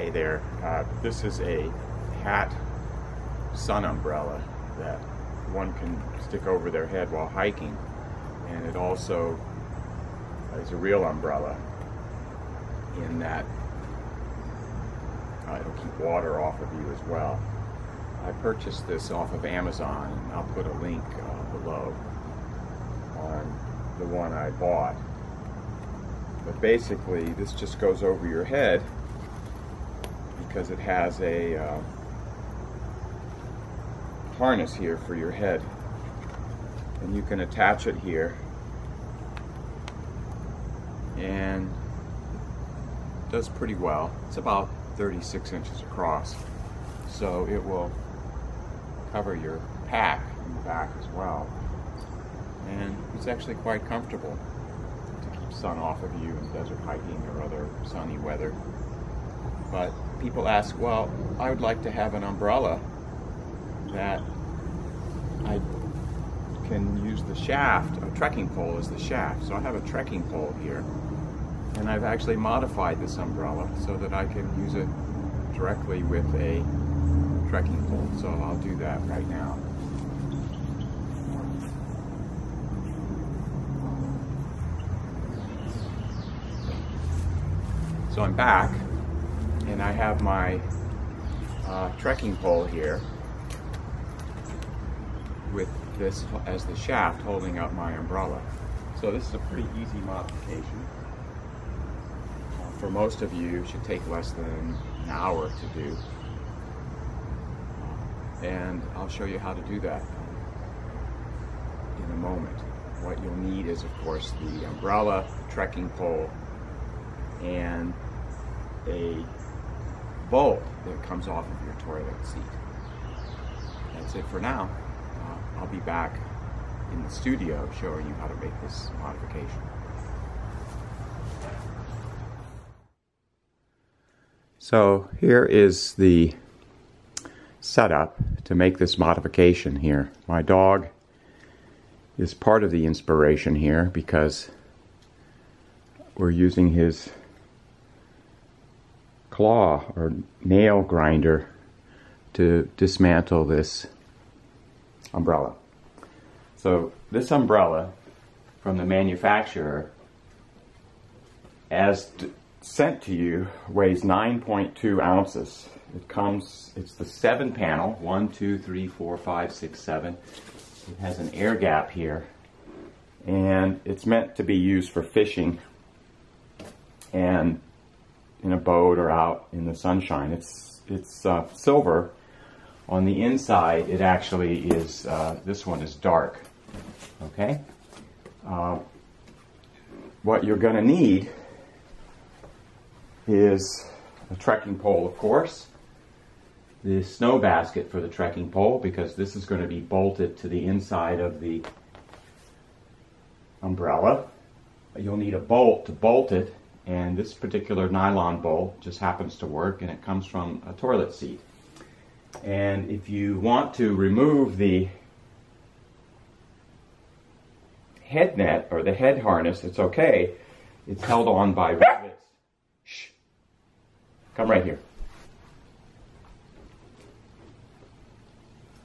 Hey there, this is a hat sun umbrella that one can stick over their head while hiking, and it also is a real umbrella in that it'll keep water off of you as well. I purchased this off of Amazon, and I'll put a link below on the one I bought. But basically, this just goes over your head because it has a harness here for your head, and you can attach it here, and it does pretty well. It's about 36 inches across, so it will cover your pack in the back as well, and it's actually quite comfortable to keep sun off of you in desert hiking or other sunny weather. But people ask, well, I would like to have an umbrella that I can use the shaft. A trekking pole is the shaft, so I have a trekking pole here, and I've actually modified this umbrella so that I can use it directly with a trekking pole, so I'll do that right now. So I'm back, and I have my trekking pole here with this as the shaft holding up my umbrella. So this is a pretty easy modification. For most of you, it should take less than an hour to do. And I'll show you how to do that in a moment. What you'll need is, of course, the umbrella, the trekking pole, and a bolt that comes off of your toilet seat. That's it for now. I'll be back in the studio showing you how to make this modification. So here is the setup to make this modification here. My dog is part of the inspiration here because we're using his claw or nail grinder to dismantle this umbrella. So this umbrella from the manufacturer, as sent to you, weighs 9.2 ounces. It comes, it's the 7 panel, 1, 2, 3, 4, 5, 6, 7. It has an air gap here, and it's meant to be used for fishing and in a boat or out in the sunshine. It's silver. On the inside, it actually is, this one is dark, okay? What you're gonna need is a trekking pole, of course, the snow basket for the trekking pole, because this is gonna be bolted to the inside of the umbrella. You'll need a bolt to bolt it, and this particular nylon bolt just happens to work, and it comes from a toilet seat. And if you want to remove the head net or the head harness, it's okay. It's held on by rivets. Shh. Come right here.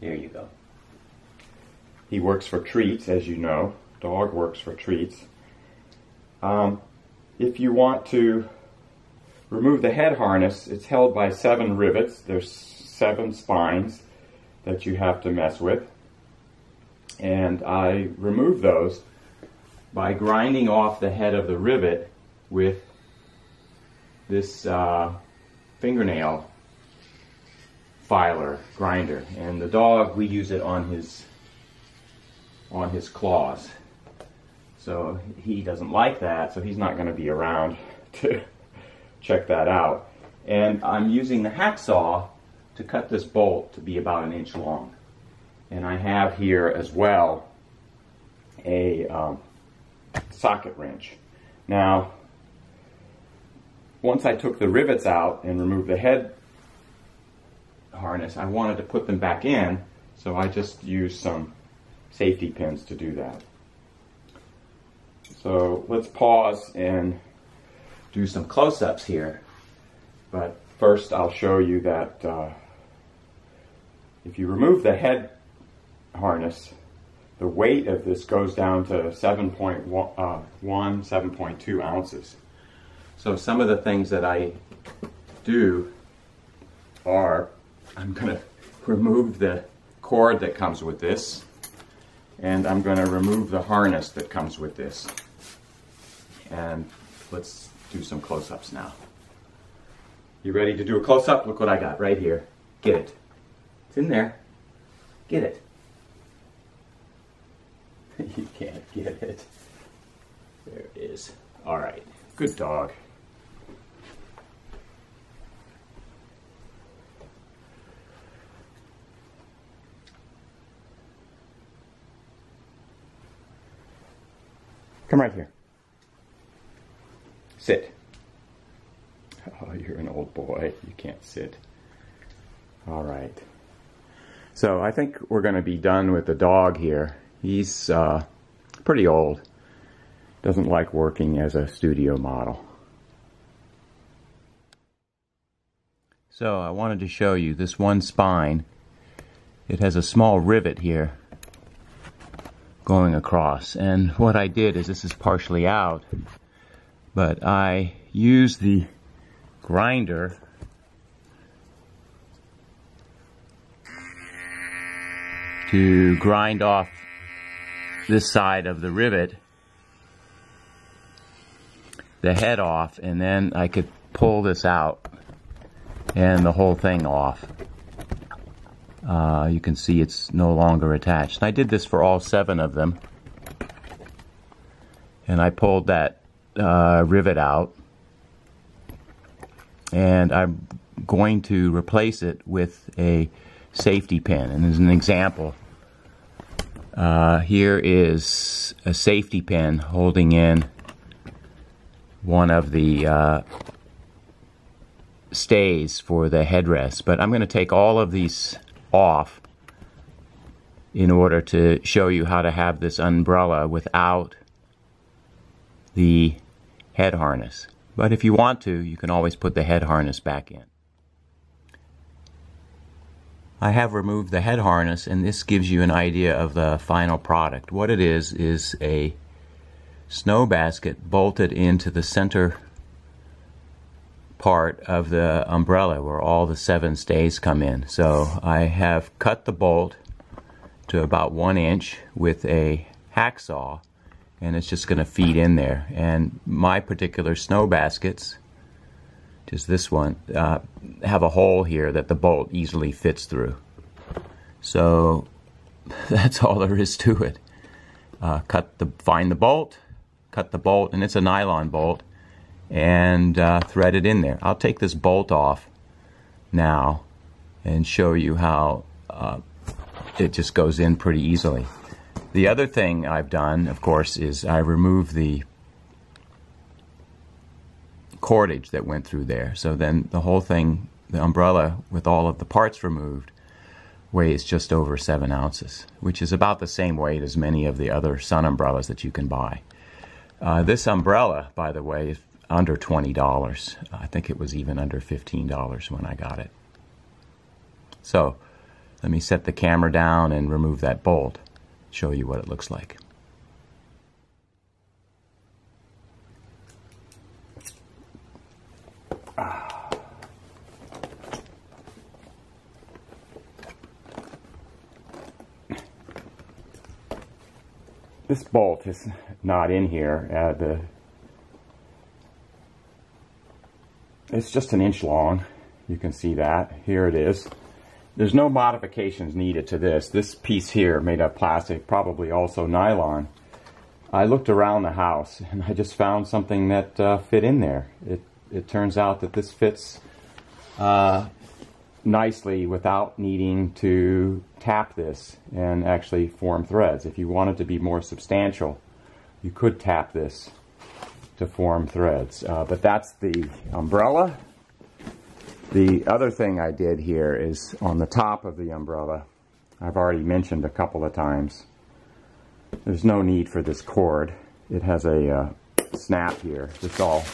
There you go. He works for treats, as you know. Dog works for treats. If you want to remove the head harness, it's held by 7 rivets. There's 7 spines that you have to mess with, and I remove those by grinding off the head of the rivet with this fingernail filer grinder. And the dog, we use it on his claws, so he doesn't like that, so he's not going to be around to check that out. And I'm using the hacksaw to cut this bolt to be about 1 inch long. And I have here as well a socket wrench. Now, once I took the rivets out and removed the head harness, I wanted to put them back in, so I just used some safety pins to do that. So let's pause and do some close-ups here. But First, I'll show you that if you remove the head harness, the weight of this goes down to 7.1, 7.2 ounces. So some of the things that I do are, I'm going to remove the cord that comes with this, and I'm going to remove the harness that comes with this. And let's do some close-ups now. You ready to do a close-up? Look what I got right here. Get it. It's in there. Get it. You can't get it. There it is. All right. Good dog. Come right here. Sit. Oh, you're an old boy. You can't sit. All right. So I think we're going to be done with the dog here. He's pretty old. Doesn't like working as a studio model. So I wanted to show you this one spine. It has a small rivet here going across. And what I did is, this is partially out, but I used the grinder to grind off this side of the rivet, the head off, and then I could pull this out and the whole thing off. You can see it's no longer attached. And I did this for all 7 of them, and I pulled that rivet out, and I'm going to replace it with a safety pin. And as an example, here is a safety pin holding in one of the stays for the headrest. But I'm going to take all of these off in order to show you how to have this umbrella without the head harness. But if you want to, you can always put the head harness back in. I have removed the head harness, and this gives you an idea of the final product. What it is a snow basket bolted into the center part of the umbrella where all the 7 stays come in. So I have cut the bolt to about 1 inch with a hacksaw, and it's just going to feed in there. And my particular snow baskets, just this one, have a hole here that the bolt easily fits through. So that's all there is to it. Find the bolt, cut the bolt, and it's a nylon bolt, and thread it in there. I'll take this bolt off now and show you how it just goes in pretty easily. The other thing I've done, of course, is I removed the cordage that went through there. So then the whole thing, the umbrella with all of the parts removed, weighs just over 7 ounces, which is about the same weight as many of the other sun umbrellas that you can buy. This umbrella, by the way, is under $20. I think it was even under $15 when I got it. So let me set the camera down and remove that bolt. Show you what it looks like. This bolt is not in here. It's just an inch long. You can see that. Here it is. There's no modifications needed to this. This piece here, made of plastic, probably also nylon. I looked around the house, and I just found something that fit in there. It turns out that this fits nicely without needing to tap this and actually form threads. If you wanted to be more substantial, you could tap this to form threads. But that's the umbrella. The other thing I did here is, on the top of the umbrella, I've already mentioned a couple of times, there's no need for this cord. It has a snap here. This all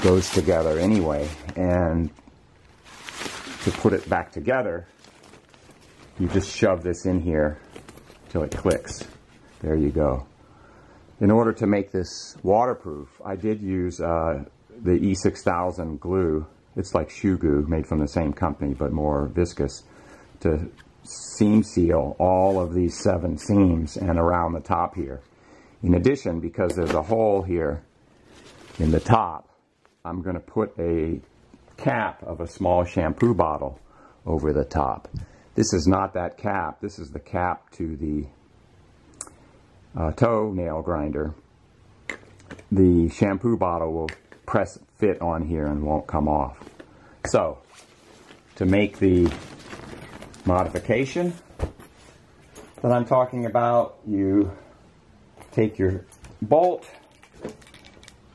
goes together anyway, and to put it back together, you just shove this in here till it clicks. There you go. In order to make this waterproof, I did use the E6000 glue. It's like Shoe Goo, made from the same company, but more viscous, to seam seal all of these 7 seams and around the top here. In addition, because there's a hole here in the top, I'm going to put a cap of a small shampoo bottle over the top. This is not that cap. This is the cap to the toe nail grinder. The shampoo bottle will press fit on here and won't come off. So to make the modification that I'm talking about, you take your bolt,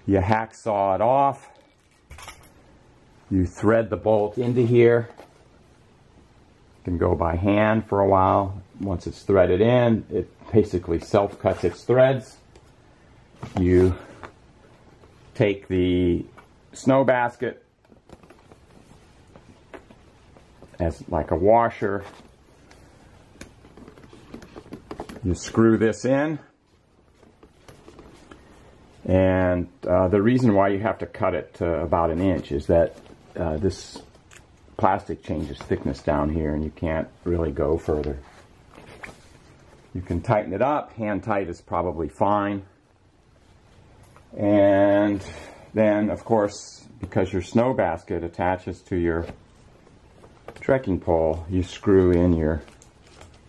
you hacksaw it off, you thread the bolt into here. You can go by hand for a while. Once it's threaded in, it basically self-cuts its threads. You take the snow basket as like a washer. You screw this in. And the reason why you have to cut it to about 1 inch is that this plastic changes thickness down here and you can't really go further. You can tighten it up. Hand tight is probably fine. And then, of course, because your snow basket attaches to your trekking pole, you screw in your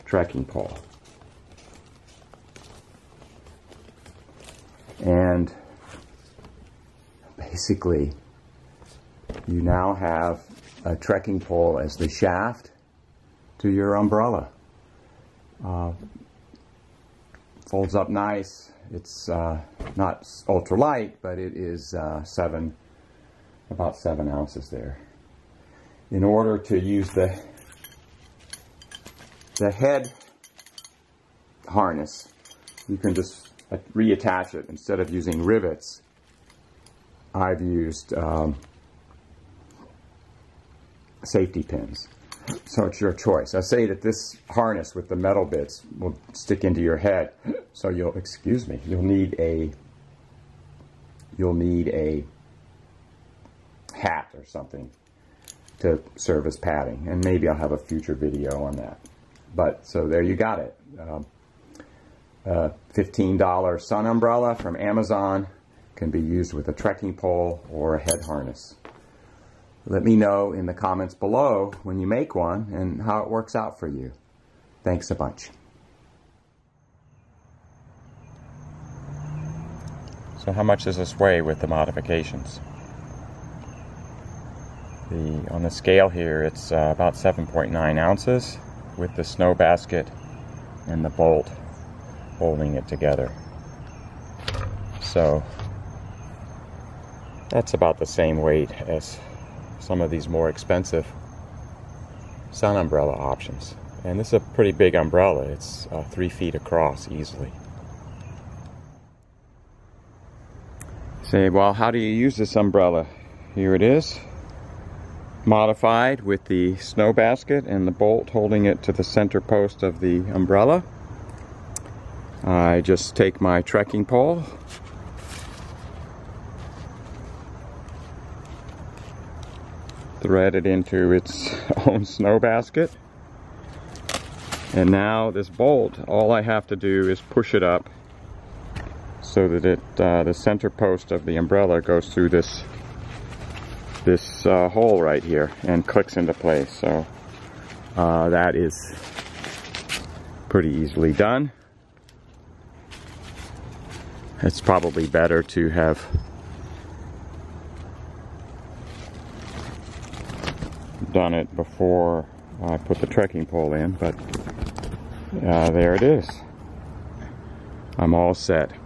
trekking pole. And basically, you now have a trekking pole as the shaft to your umbrella. Folds up nice. It's not ultra light, but it is about 7 ounces there. In order to use the head harness, you can just reattach it. Instead of using rivets, I've used safety pins. So it's your choice. I say that this harness with the metal bits will stick into your head, so you'll, excuse me, you'll need a hat or something to serve as padding, and maybe I'll have a future video on that. But so there you got it. $15 sun umbrella from Amazon can be used with a trekking pole or a head harness. Let me know in the comments below when you make one and how it works out for you. Thanks a bunch. So how much does this weigh with the modifications? On the scale here, it's about 7.9 ounces with the snow basket and the bolt holding it together. So that's about the same weight as some of these more expensive sun umbrella options. And this is a pretty big umbrella. It's 3 feet across easily. Say, well, how do you use this umbrella? Here it is, modified with the snow basket and the bolt holding it to the center post of the umbrella. I just take my trekking pole, thread it into its own snow basket, and now this bolt, all I have to do is push it up so that it the center post of the umbrella goes through this hole right here and clicks into place. So that is pretty easily done. It's probably better to have done it before I put the trekking pole in, but there it is. I'm all set.